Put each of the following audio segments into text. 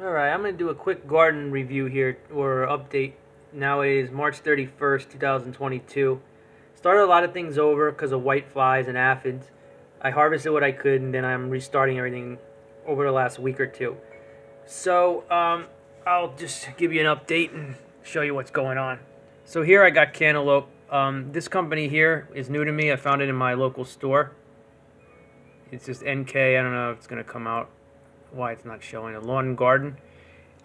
Alright, I'm going to do a quick garden review here, or update. Now it is March 31st, 2022. Started a lot of things over because of white flies and aphids. I harvested what I could, and then I'm restarting everything over the last week or two. So, I'll just give you an update and show you what's going on. So here I got cantaloupe. This company here is new to me. I found it in my local store. It's just NK. I don't know if it's going to come out. Why it's not showing. A lawn garden.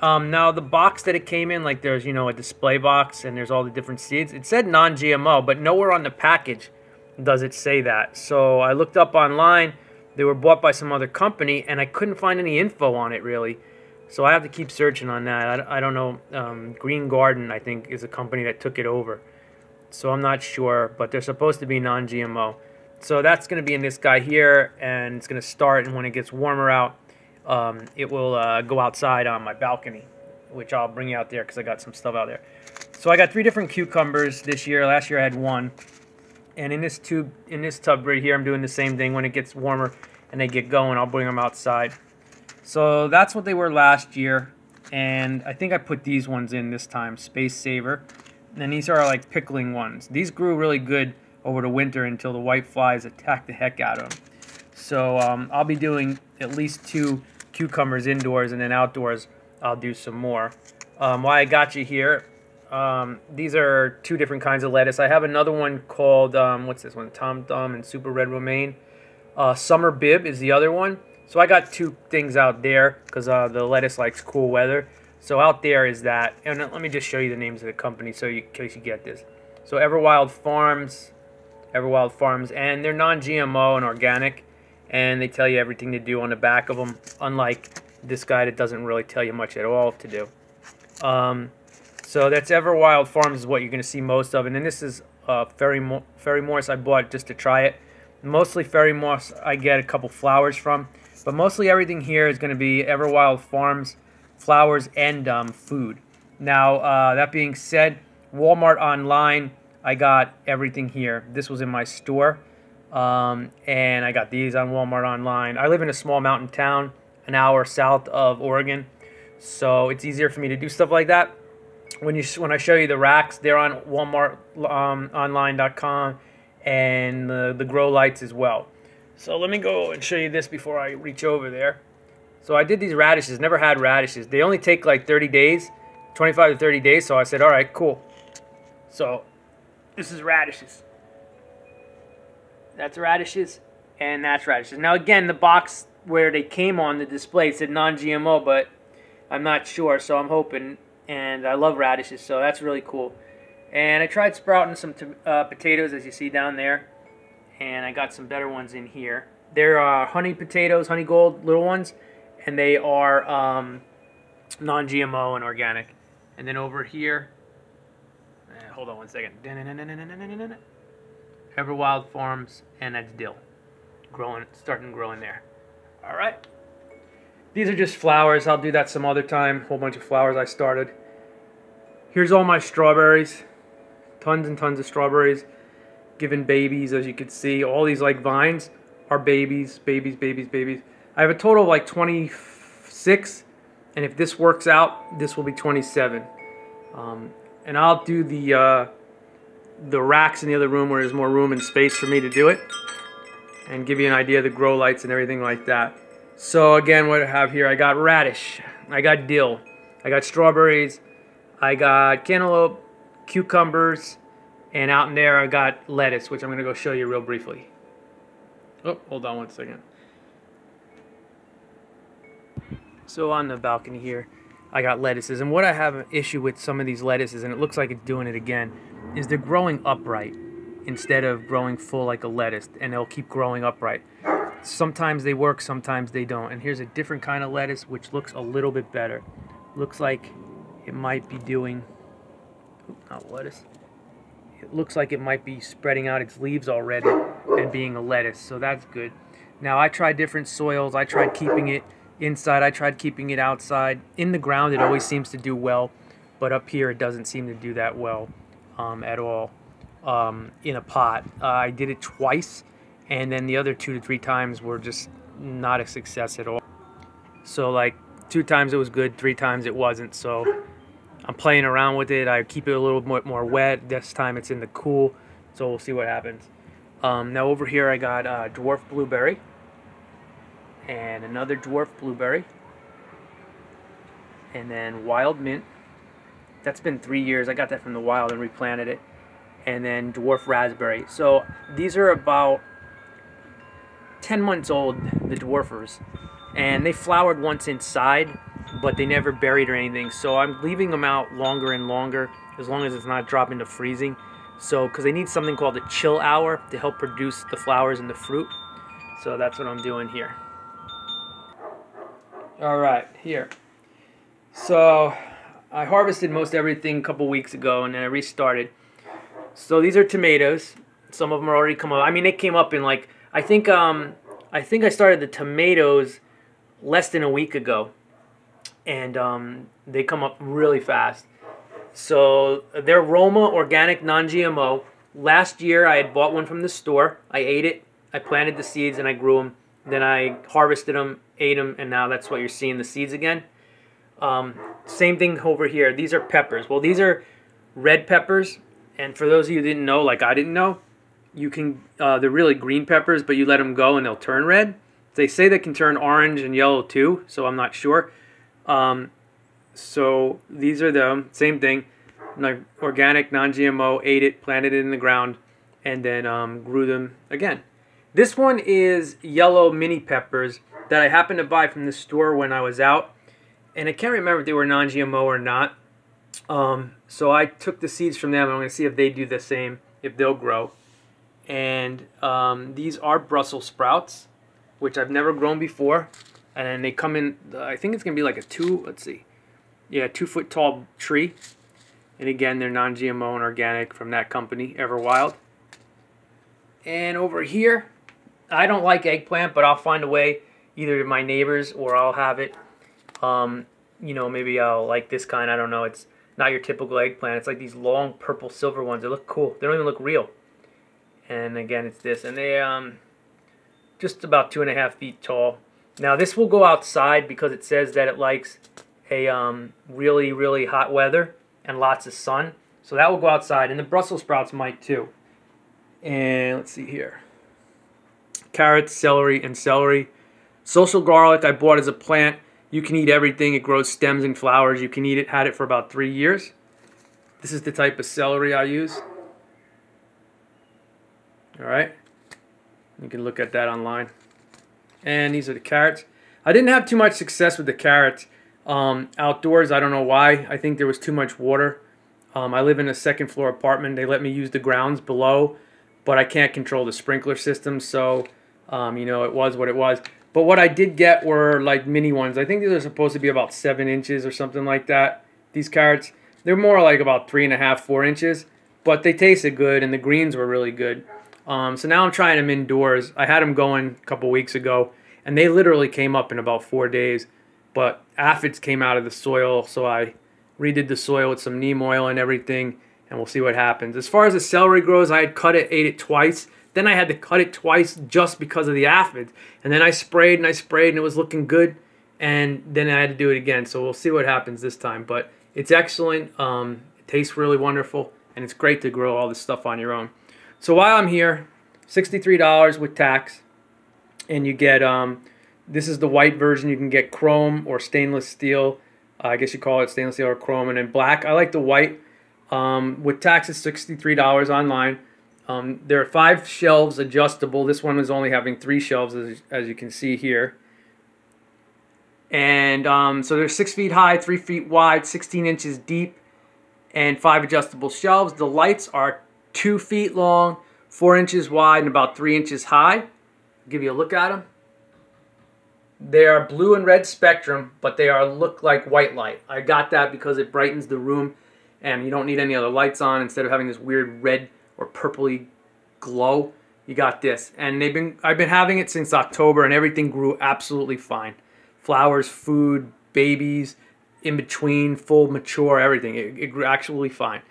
Now the box that it came in, like there's, you know, a display box and there's all the different seeds. It said non-GMO, but nowhere on the package does it say that. So I looked up online. They were bought by some other company, and I couldn't find any info on it really. So I have to keep searching on that. I don't know. Green Garden, I think, is a company that took it over. So I'm not sure, but they're supposed to be non-GMO. So that's going to be in this guy here, and it's going to start, and when it gets warmer out, it will go outside on my balcony, which I'll bring you out there because I got some stuff out there. So I got 3 different cucumbers this year. Last year I had 1. And in this tube, in this tub right here, I'm doing the same thing. When it gets warmer and they get going, I'll bring them outside. So that's what they were last year. And I think I put these ones in this time, Space Saver. And these are like pickling ones. These grew really good over the winter until the white flies attacked the heck out of them. So I'll be doing at least 2 cucumbers indoors, and then outdoors I'll do some more. While I got you here, these are 2 different kinds of lettuce. I have another one called, what's this one, Tom Thumb and Super Red Romaine. Summer Bib is the other one. So I got 2 things out there because the lettuce likes cool weather. So out there is that. And let me just show you the names of the company so in case you get this. So Everwild Farms, and they're non-GMO and organic. And they tell you everything to do on the back of them, unlike this guy that doesn't really tell you much at all to do. So that's Everwild Farms is what you're going to see most of. And then this is Ferry-Morse I bought just to try it. Mostly Ferry-Morse I get a couple flowers from. But mostly everything here is going to be Everwild Farms, flowers, and food. Now, that being said, Walmart online, I got everything here. This was in my store. And I got these on Walmart online. I live in a small mountain town, an hour south of Oregon, so it's easier for me to do stuff like that. When I show you the racks, they're on WalmartOnline.com, and the grow lights as well. So let me go and show you this before I reach over there. So I did these radishes. Never had radishes. They only take like 30 days, 25 to 30 days. So I said, all right, cool. So this is radishes. That's radishes, and that's radishes. Now, again, the box where they came on the display said non-GMO, but I'm not sure, so I'm hoping. And I love radishes, so that's really cool. And I tried sprouting some potatoes, as you see down there, and I got some better ones in here. There are honey potatoes, honey gold, little ones, and they are non-GMO and organic. And then over here, hold on one second. Everwild Farms, and that's dill growing, starting growing there. All right, these are just flowers. I'll do that some other time. Whole bunch of flowers I started. Here's all my strawberries, tons and tons of strawberries, giving babies, as you can see. All these like vines are babies. I have a total of like 26, and if this works out, this will be 27. And I'll do the racks in the other room where there's more room and space for me to do it, and give you an idea of the grow lights and everything like that. So again, what I have here, I got radish, I got dill, I got strawberries, I got cantaloupe, cucumbers, and out in there I got lettuce, which I'm going to go show you real briefly. Oh, hold on one second. So on the balcony here I got lettuces, and what I have an issue with some of these lettuces, and it looks like it's doing it again, is they're growing upright instead of growing full like a lettuce, and they'll keep growing upright. Sometimes they work, sometimes they don't. And here's a different kind of lettuce which looks a little bit better. Looks like it might be doing, not lettuce, it looks like it might be spreading out its leaves already and being a lettuce, so that's good. Now I tried different soils. I tried keeping it inside, I tried keeping it outside. In the ground it always seems to do well, but up here it doesn't seem to do that well at all in a pot. I did it twice, and then the other 2 to 3 times were just not a success at all. So like Two times it was good, three times it wasn't, so I'm playing around with it. I keep it a little bit more wet. This time it's in the cool, so we'll see what happens. Now over here I got dwarf blueberry and another dwarf blueberry and then wild mint. That's been 3 years. I got that from the wild and replanted it. And then dwarf raspberry. So these are about 10 months old, the dwarfers. And they flowered once inside, but they never buried or anything. So I'm leaving them out longer and longer, as long as it's not dropping to freezing. So, because they need something called a chill hour to help produce the flowers and the fruit. So that's what I'm doing here. Alright, here. So I harvested most everything a couple weeks ago and then I restarted. So these are tomatoes. Some of them are already come up. I mean, they came up in like, I think I started the tomatoes less than a week ago, and they come up really fast. So they're Roma organic non-GMO. Last year I had bought one from the store. I ate it, I planted the seeds, and I grew them. Then I harvested them, ate them, and now that's what you're seeing, the seeds again. Same thing over here. These are peppers. Well, these are red peppers, and for those of you who didn't know, like I didn't know, you can they're really green peppers, but you let them go and they'll turn red. They say they can turn orange and yellow too, so I'm not sure. So these are the same thing, organic, non-GMO, ate it, planted it in the ground, and then grew them again. This one is yellow mini peppers that I happened to buy from the store when I was out, and I can't remember if they were non-GMO or not. So I took the seeds from them. I'm going to see if they do the same, if they'll grow. And these are Brussels sprouts, which I've never grown before, and then they come in, I think it's going to be like a two foot tall tree, and again they're non-GMO and organic from that company, Everwild. And over here, I don't like eggplant, but I'll find a way, either to my neighbors or I'll have it. You know, maybe I'll like this kind, I don't know, it's not your typical eggplant, it's like these long purple silver ones, they look cool, they don't even look real. And again it's this, and they just about 2.5 feet tall. Now this will go outside because it says that it likes a really, really hot weather and lots of sun. So that will go outside, and the Brussels sprouts might too. And let's see here. Carrots, celery, and celery. Social garlic I bought as a plant. You can eat everything. It grows stems and flowers. You can eat it. Had it for about 3 years. This is the type of celery I use. All right. You can look at that online. And these are the carrots. I didn't have too much success with the carrots outdoors. I don't know why. I think there was too much water. I live in a second floor apartment. They let me use the grounds below, but I can't control the sprinkler system, so you know, it was what it was. But what I did get were like mini ones. I think these are supposed to be about 7 inches or something like that. These carrots, they're more like about 3.5, 4 inches, but they tasted good, and the greens were really good. So now I'm trying them indoors. I had them going a couple weeks ago, and they literally came up in about 4 days, but aphids came out of the soil, so I redid the soil with some neem oil and everything, and we'll see what happens. As far as the celery grows, I had cut it, ate it twice, then I had to cut it twice just because of the aphids, and then I sprayed and I sprayed, and it was looking good, and then I had to do it again, so we'll see what happens this time. But it's excellent, it tastes really wonderful, and it's great to grow all this stuff on your own. So while I'm here, $63 with tax, and you get, this is the white version. You can get chrome or stainless steel, I guess you call it stainless steel or chrome, and then black. I like the white. With tax, it's $63 online. There are 5 shelves adjustable. This one is only having 3 shelves, as you can see here. And so they're 6 feet high, 3 feet wide, 16 inches deep, and 5 adjustable shelves. The lights are 2 feet long, 4 inches wide, and about 3 inches high. I'll give you a look at them. They are blue and red spectrum, but they are look like white light. I got that because it brightens the room, and you don't need any other lights on. Instead of having this weird red or purpley glow, you got this. And I've been having it since October, and everything grew absolutely fine. Flowers, food, babies, in between, full, mature, everything. It grew actually fine.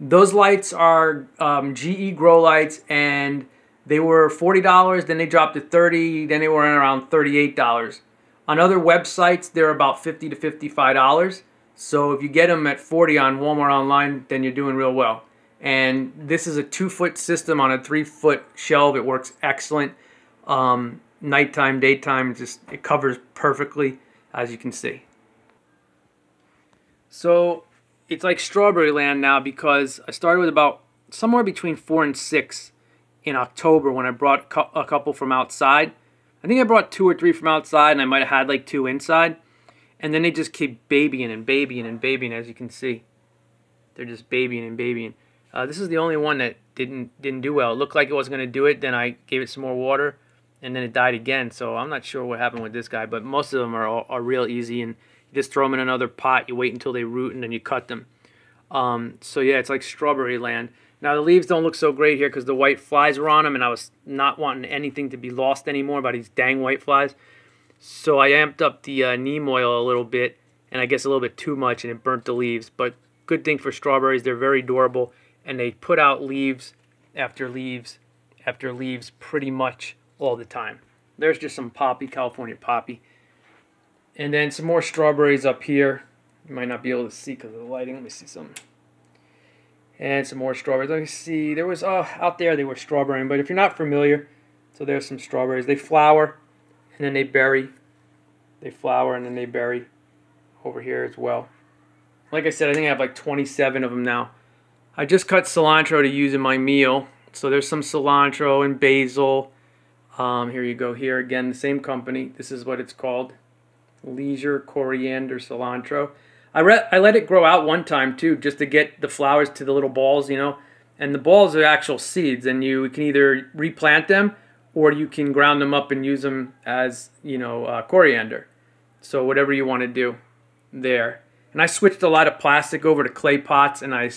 Those lights are GE grow lights, and they were $40, then they dropped to $30, then they were around $38. On other websites, they're about $50 to $55. So if you get them at $40 on Walmart online, then you're doing real well. And this is a 2-foot system on a 3-foot shelf. It works excellent. Nighttime, daytime, it covers perfectly, as you can see. So it's like strawberry land now, because I started with about somewhere between 4 and 6 in October when I brought a couple from outside. I think I brought 2 or 3 from outside, and I might have had like 2 inside. And then they just keep babying and babying and babying, as you can see. They're just babying and babying. This is the only one that didn't do well. It looked like it wasn't going to do it. Then I gave it some more water, and then it died again. So I'm not sure what happened with this guy, but most of them are real easy, and you just throw them in another pot. You wait until they root, and then you cut them. So yeah, it's like strawberry land. Now the leaves don't look so great here because the white flies were on them, and I was not wanting anything to be lost anymore by these dang white flies. So I amped up the neem oil a little bit, and I guess a little bit too much, and it burnt the leaves. But good thing for strawberries, they're very durable, and they put out leaves after leaves after leaves pretty much all the time. There's just some poppy, California poppy. And then some more strawberries up here. You might not be able to see because of the lighting. Let me see something. And some more strawberries. Let me see. There was, out there they were strawberrying, but if you're not familiar, so there's some strawberries. They flower, and then they berry. They flower, and then they berry over here as well. Like I said, I think I have like 27 of them now. I just cut cilantro to use in my meal. So there's some cilantro and basil. Here you go. Here again, the same company. This is what it's called. Leisure coriander cilantro. I let it grow out one time too, just to get the flowers to the little balls, you know. And the balls are actual seeds, and you can either replant them or you can ground them up and use them as, you know, coriander. So whatever you want to do there. And I switched a lot of plastic over to clay pots, and I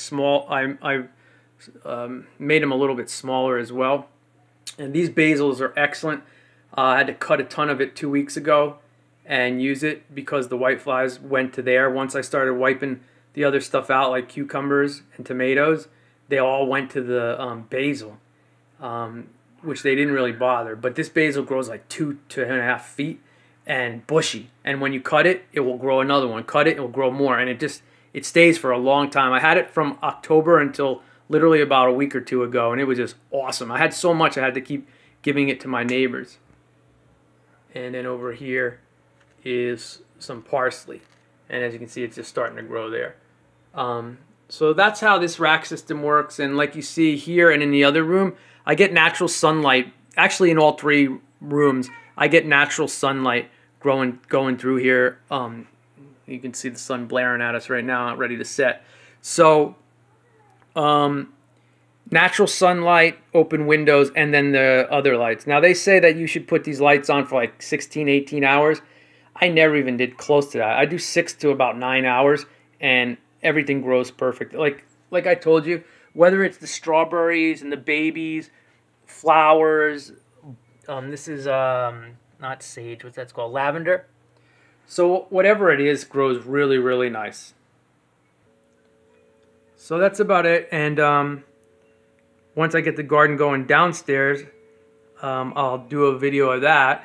made them a little bit smaller as well. And these basils are excellent. I had to cut a ton of it 2 weeks ago and use it because the white flies went to there. Once I started wiping the other stuff out, like cucumbers and tomatoes, they all went to the basil, which they didn't really bother. But this basil grows like 2 to 2.5 feet and bushy. And when you cut it, it will grow another one. Cut it, it will grow more. And it stays for a long time. I had it from October until literally about a week or 2 ago, and it was just awesome. I had so much I had to keep giving it to my neighbors. And then over here is some parsley, and as you can see, it's just starting to grow there. So that's how this rack system works. And like you see here and in the other room, I get natural sunlight. Actually, in all 3 rooms, I get natural sunlight going through here. You can see the sun blaring at us right now, not ready to set. So natural sunlight, open windows, and then the other lights. Now they say that you should put these lights on for like 16, 18 hours. I never even did close to that. I do 6 to about 9 hours, and everything grows perfect. Like I told you, whether it's the strawberries and the babies, flowers, this is not sage, what's that called? Lavender. So whatever it is grows really, really nice. So that's about it, and once I get the garden going downstairs, I'll do a video of that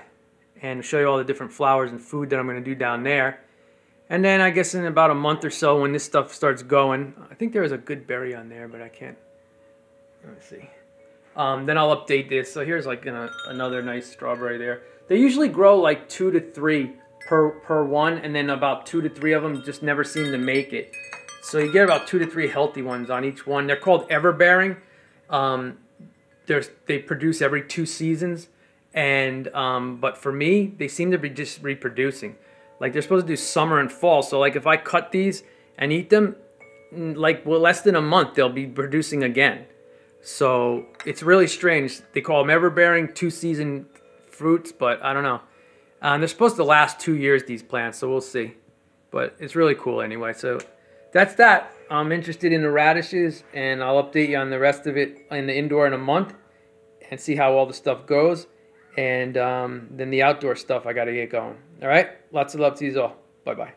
and show you all the different flowers and food that I'm going to do down there. And then I guess in about a month or so, when this stuff starts going, I think there was a good berry on there, but I can't, let me see. Then I'll update this. So here's like another nice strawberry there. They usually grow like 2 to 3 per one, and then about 2 to 3 of them just never seem to make it. So you get about 2 to 3 healthy ones on each one. They're called everbearing. They produce every 2 seasons. And but for me, they seem to be just reproducing. Like they're supposed to do summer and fall. So like if I cut these and eat them, like well, less than a month they'll be producing again. So it's really strange. They call them everbearing 2-season fruits, but I don't know. They're supposed to last 2 years, these plants, so we'll see. But it's really cool anyway. So that's that. I'm interested in the radishes, and I'll update you on the rest of it in the indoor in a month and see how all the stuff goes. And then the outdoor stuff I got to get going. All right? Lots of love to you all. Bye-bye.